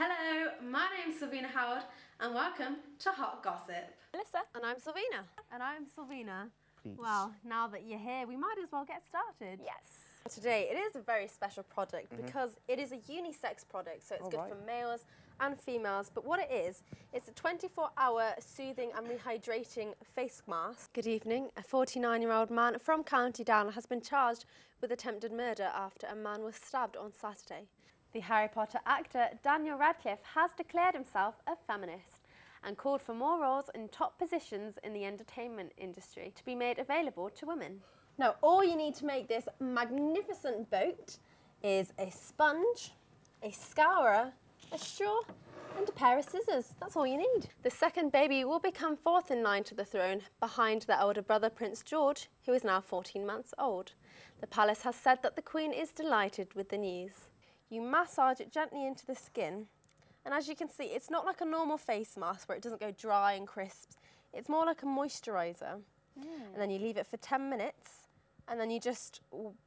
Hello, my name's Silvina Howard and welcome to Hot Gossip. Melissa. And I'm Silvina. And I'm Silvina. Please. Well, now that you're here, we might as well get started. Yes. Today, it is a very special product because it is a unisex product, so it's good for males and females. But what it is, it's a 24-hour soothing and rehydrating face mask. Good evening. A 49-year-old man from County Down has been charged with attempted murder after a man was stabbed on Saturday. The Harry Potter actor Daniel Radcliffe has declared himself a feminist and called for more roles in top positions in the entertainment industry to be made available to women. Now, all you need to make this magnificent boat is a sponge, a scourer, a straw and a pair of scissors. That's all you need. The second baby will become fourth in line to the throne behind their older brother Prince George, who is now 14 months old. The palace has said that the Queen is delighted with the news. You massage it gently into the skin, and as you can see, it's not like a normal face mask where it doesn't go dry and crisp. It's more like a moisturiser. And then you leave it for 10 minutes, and then you just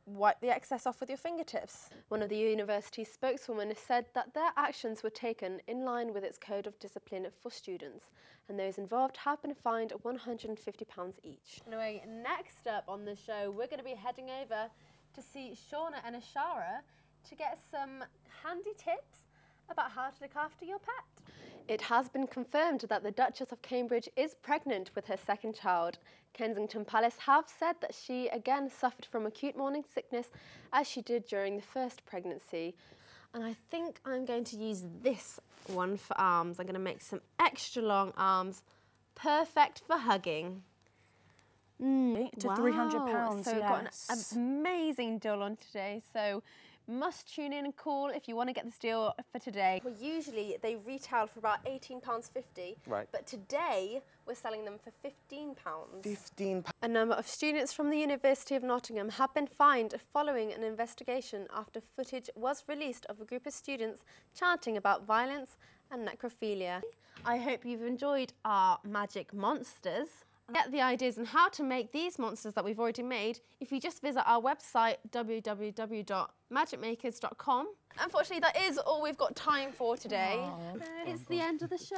wipe the excess off with your fingertips. One of the university's spokeswomen said that their actions were taken in line with its code of discipline for students, and those involved have been fined £150 each. Anyway, next up on the show, we're going to be heading over to see Shauna and Ashara to get some handy tips about how to look after your pet. It has been confirmed that the Duchess of Cambridge is pregnant with her second child. Kensington Palace have said that she again suffered from acute morning sickness as she did during the first pregnancy. And I think I'm going to use this one for arms. I'm going to make some extra long arms, perfect for hugging. Wow. £300. So we've got an amazing deal on today. So must tune in and call if you want to get this deal for today. Well, usually they retail for about £18.50. Right. But today we're selling them for £15. £15. A number of students from the University of Nottingham have been fined following an investigation after footage was released of a group of students chanting about violence and necrophilia. I hope you've enjoyed our magic monsters. Get the ideas on how to make these monsters that we've already made if you just visit our website www.magicmakers.com. Unfortunately, that is all we've got time for today. Aww. It's the end of the show.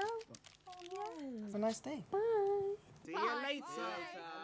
Have a nice day. Bye. See you later. Bye.